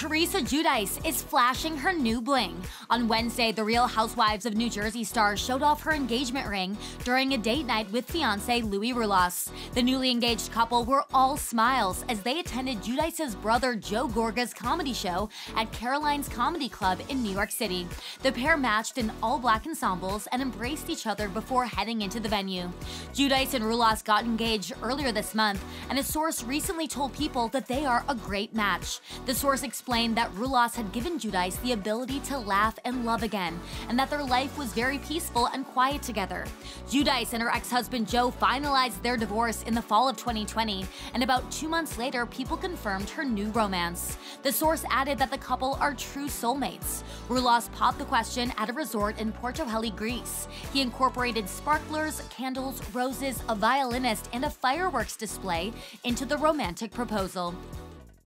Teresa Giudice is flashing her new bling. On Wednesday, the Real Housewives of New Jersey star showed off her engagement ring during a date night with fiancé Luis Ruelas. The newly engaged couple were all smiles as they attended Giudice's brother Joe Gorga's comedy show at Caroline's Comedy Club in New York City. The pair matched in all-black ensembles and embraced each other before heading into the venue. Giudice and Ruelas got engaged earlier this month, and a source recently told People that they are a great match. The source explained that Ruelas had given Giudice the ability to laugh and love again, and that their life was very peaceful and quiet together. Giudice and her ex-husband Joe finalized their divorce in the fall of 2020, and about 2 months later, People confirmed her new romance. The source added that the couple are true soulmates. Ruelas popped the question at a resort in Portoheli, Greece. He incorporated sparklers, candles, roses, a violinist, and a fireworks display into the romantic proposal.